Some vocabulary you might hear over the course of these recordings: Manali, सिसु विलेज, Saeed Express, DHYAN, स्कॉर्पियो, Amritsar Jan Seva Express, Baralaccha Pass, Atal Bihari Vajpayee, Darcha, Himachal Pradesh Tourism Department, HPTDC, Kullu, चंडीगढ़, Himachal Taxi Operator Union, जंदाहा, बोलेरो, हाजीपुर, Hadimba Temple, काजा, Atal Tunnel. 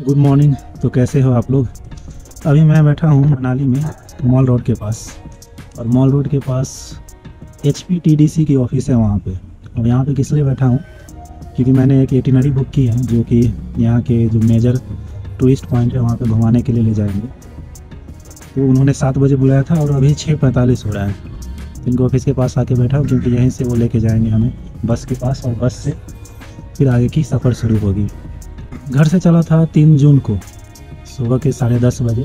Good morning. तो कैसे हो आप लोग? अभी मैं बैठा हूँ मनाली में मॉल रोड के पास, और मॉल रोड के पास HPTDC की ऑफ़िस है वहाँ पे। अब यहाँ पे किस लिए बैठा हूँ, क्योंकि मैंने एक एटिनरी बुक की है जो कि यहाँ के जो मेजर टूरिस्ट पॉइंट है वहाँ पे घुमाने के लिए ले जाएंगे। तो उन्होंने 7 बजे बुलाया था और अभी 6:45 हो रहा है। इनको ऑफिस के पास आके बैठा हूँ क्योंकि यहीं से वो लेके जाएंगे हमें बस के पास, और बस से फिर आगे की सफ़र शुरू होगी। घर से चला था 3 जून को सुबह के 10:30 बजे।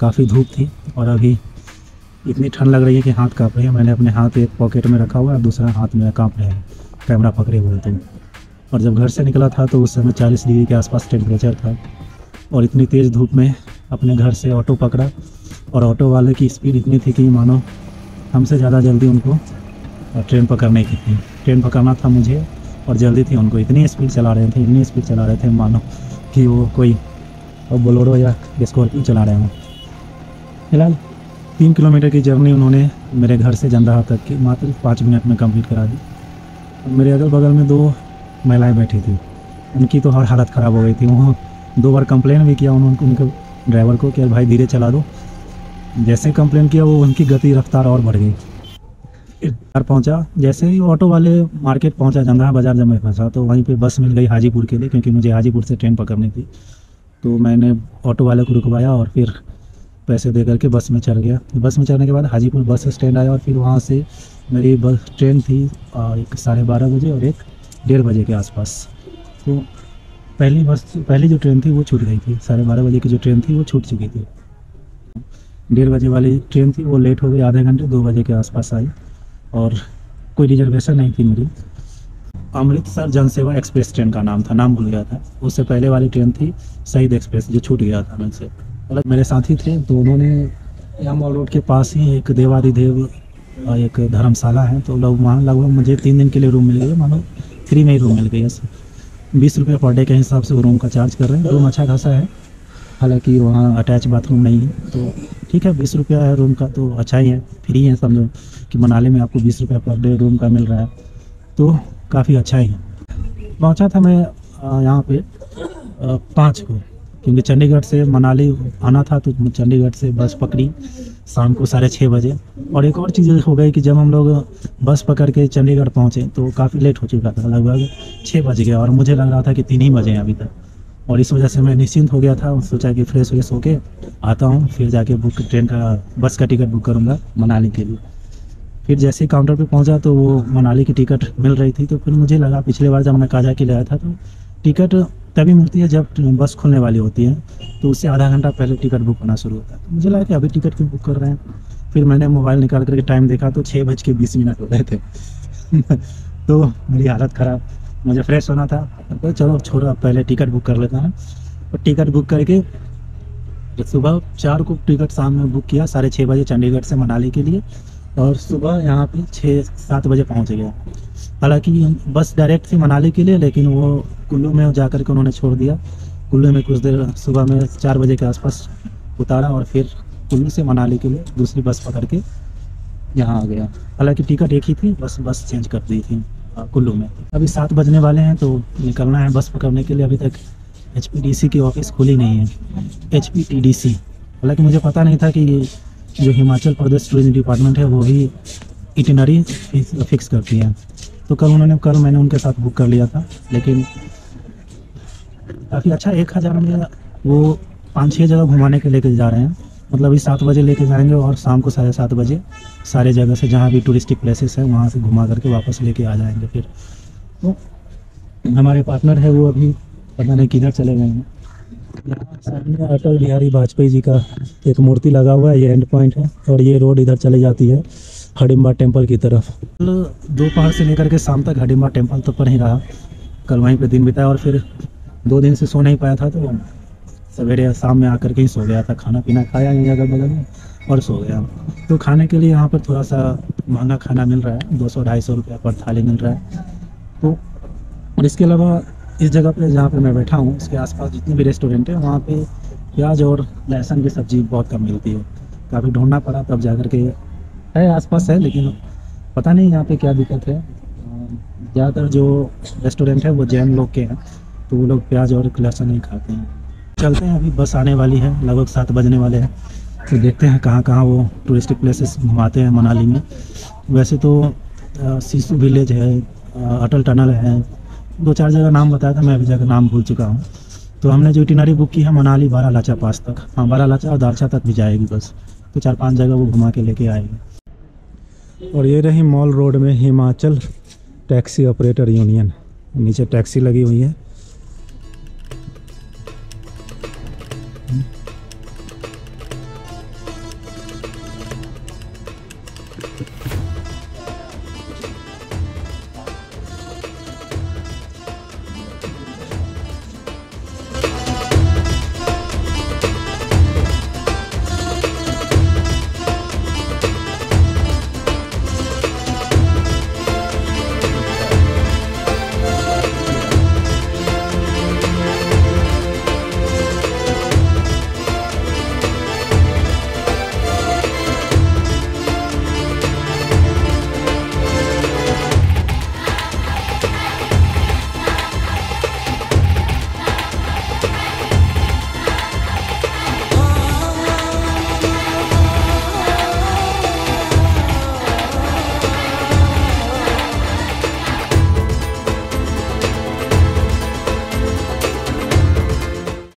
काफ़ी धूप थी और अभी इतनी ठंड लग रही है कि हाथ काँप रहे हैं। मैंने अपने हाथ एक पॉकेट में रखा हुआ है, दूसरा हाथ मेरा काँप रहा है कैमरा पकड़े हुए थे। और जब घर से निकला था तो उस समय 40 डिग्री के आसपास टेम्परेचर था, और इतनी तेज़ धूप में अपने घर से ऑटो पकड़ा, और ऑटो वाले की स्पीड इतनी थी कि मानो हमसे ज़्यादा जल्दी उनको ट्रेन पकड़ने की थी। ट्रेन पकड़ना था मुझे और जल्दी थी उनको। इतनी स्पीड चला रहे थे मानो कि वो कोई बोलेरो या स्कॉर्पियो चला रहे हों। फिलहाल 3 किलोमीटर की जर्नी उन्होंने मेरे घर से जंदाहा तक की मात्र 5 मिनट में कंप्लीट करा दी। मेरे अगल बगल में 2 महिलाएं बैठी थी, उनकी तो हर हालत ख़राब हो गई थी। वहाँ 2 बार कंप्लेन भी किया उन्होंने उनके ड्राइवर को कि भाई धीरे चला दो। जैसे कंप्लेन किया वो उनकी गति रफ्तार और बढ़ गई। घर पहुंचा, जैसे ही ऑटो वाले मार्केट पहुंचा, जंदाहा बाज़ार जब मैं फंसा तो वहीं पे बस मिल गई हाजीपुर के लिए, क्योंकि मुझे हाजीपुर से ट्रेन पकड़नी थी। तो मैंने ऑटो वाले को रुकवाया और फिर पैसे दे करके बस में चढ़ गया। बस में चढ़ने के बाद हाजीपुर बस स्टैंड आया, और फिर वहाँ से मेरी बस ट्रेन थी 1:30 बजे और 1:30 बजे के आसपास। तो पहली जो ट्रेन थी वो छूट गई थी। 12:30 बजे की जो ट्रेन थी वो छूट चुकी थी। 1:30 बजे वाली ट्रेन थी वो लेट हो गई आधे घंटे, 2 बजे के आसपास आई, और कोई रिजर्वेशन नहीं थी मेरी। अमृतसर जन सेवा एक्सप्रेस ट्रेन का नाम था, नाम भूल गया था। उससे पहले वाली ट्रेन थी सईद एक्सप्रेस, जो छूट गया था मुझसे। अलग मेरे साथी थे तो उन्होंने यहाँ मॉल रोड के पास ही एक देवाधिदेव एक धर्मशाला है, तो लोग वहाँ लगभग मुझे 3 दिन के लिए रूम मिल गया, मानो फ्री में ही रूम मिल गया। 20 रुपये पर डे के हिसाब से वो रूम का चार्ज कर रहे हैं। रूम अच्छा खासा है, हालांकि वहाँ अटैच बाथरूम नहीं है, तो ठीक है 20 रुपया है रूम का, तो अच्छा ही है, फ्री है। समझो कि मनाली में आपको 20 रुपया पर डे रूम का मिल रहा है, तो काफ़ी अच्छा ही है। पहुँचा था मैं यहाँ पे 5 को, क्योंकि चंडीगढ़ से मनाली आना था, तो चंडीगढ़ से बस पकड़ी शाम को 6:30 बजे। और एक और चीज़ हो गई कि जब हम लोग बस पकड़ के चंडीगढ़ पहुँचे तो काफ़ी लेट हो चुका था, लगभग 6 बज गया, और मुझे लग रहा था कि 3 ही बजे हैं अभी तक। और इस वजह से मैं निश्चिंत हो गया था, सोचा कि फ्रेश व्रेश होके आता हूँ, फिर जाके बस का टिकट बुक करूँगा मनाली के लिए। फिर जैसे ही काउंटर पे पहुँचा तो वो मनाली की टिकट मिल रही थी। तो फिर मुझे लगा पिछले बार जब मैं काजा के लिए आया था तो टिकट तभी मिलती है जब बस खुलने वाली होती है, तो उससे आधा घंटा पहले टिकट बुक होना शुरू होता है। तो मुझे लगा कि अभी टिकट क्यों बुक कर रहे हैं। फिर मैंने मोबाइल निकाल करके टाइम देखा तो 6:20 हो गए थे। तो मेरी हालत ख़राब, मुझे फ्रेश होना था, तो चलो छोड़ो पहले टिकट बुक कर लेता हूँ। और टिकट बुक करके सुबह 4 को टिकट शाम में बुक किया 6:30 बजे चंडीगढ़ से मनाली के लिए, और सुबह यहाँ पे 6-7 बजे पहुँच गया। हालांकि बस डायरेक्ट थी मनाली के लिए, लेकिन वो कुल्लू में जा कर के उन्होंने छोड़ दिया। कुल्लू में कुछ देर सुबह में 4 बजे के आसपास उतारा, और फिर कुल्लू से मनाली के लिए दूसरी बस पकड़ के यहाँ आ गया। हालाँकि टिकट एक ही थी, बस चेंज कर दी थी कुल्लू में। अभी 7 बजने वाले हैं तो निकलना है बस पकड़ने के लिए। अभी तक HPTC की ऑफ़िस खुली नहीं है, HPTDC। हालांकि मुझे पता नहीं था कि जो हिमाचल प्रदेश टूरिज्म डिपार्टमेंट है वो ही इटिनरी फिक्स करती है। तो कल मैंने उनके साथ बुक कर लिया था, लेकिन काफ़ी अच्छा 1000 में वो 5-6 जगह घुमाने के लेके जा रहे हैं। मतलब अभी 7 बजे लेके जाएंगे और शाम को 7:30 बजे सारे जगह से जहाँ भी टूरिस्टिक प्लेसेस हैं वहाँ से घुमा करके वापस लेके आ जाएंगे। फिर तो हमारे पार्टनर है वो अभी पता नहीं किधर चले गए हैं। यहाँ सामने अटल बिहारी वाजपेयी जी का एक मूर्ति लगा हुआ है, ये एंड पॉइंट है, और ये रोड इधर चली जाती है हडिम्बा टेम्पल की तरफ। कल दोपहर से लेकर के शाम तक हडिम्बा टेम्पल तो पर ही रहा, कल वहीं पर दिन बिताया। और फिर 2 दिन से सो नहीं पाया था तो सवेरे शाम में आकर के ही सो गया था। खाना पीना खाया नहीं अगल बगल में और सो गया। तो खाने के लिए यहाँ पर थोड़ा सा महंगा खाना मिल रहा है, 200-250 रुपया पर थाली मिल रहा है। तो और इसके अलावा इस जगह पे जहाँ पे मैं बैठा हूँ उसके आसपास जितने भी रेस्टोरेंट है वहाँ पे प्याज और लहसुन की सब्ज़ी बहुत कम मिलती है। काफ़ी ढूँढना पड़ा तब जा कर के है, आसपास है, लेकिन पता नहीं यहाँ पर क्या दिक्कत है। ज़्यादातर जो रेस्टोरेंट है वो जैन लोग के हैं, तो वो लोग प्याज और लहसुन नहीं खाते हैं। चलते हैं, अभी बस आने वाली है, लगभग 7 बजने वाले हैं, तो देखते हैं कहाँ कहाँ वो टूरिस्टिक प्लेसेस घुमाते हैं मनाली में। वैसे तो सिसु विलेज है, अटल टनल है, 2-4 जगह नाम बताया था, मैं अभी जगह नाम भूल चुका हूँ। तो हमने जो इटिनरी बुक की है मनाली बारालाचा पास तक, हाँ बारालाचा और दारचा तक भी जाएगी बस, तो 4-5 जगह वो घुमा के लेके आएगी। और ये रही मॉल रोड में हिमाचल टैक्सी ऑपरेटर यूनियन, नीचे टैक्सी लगी हुई है।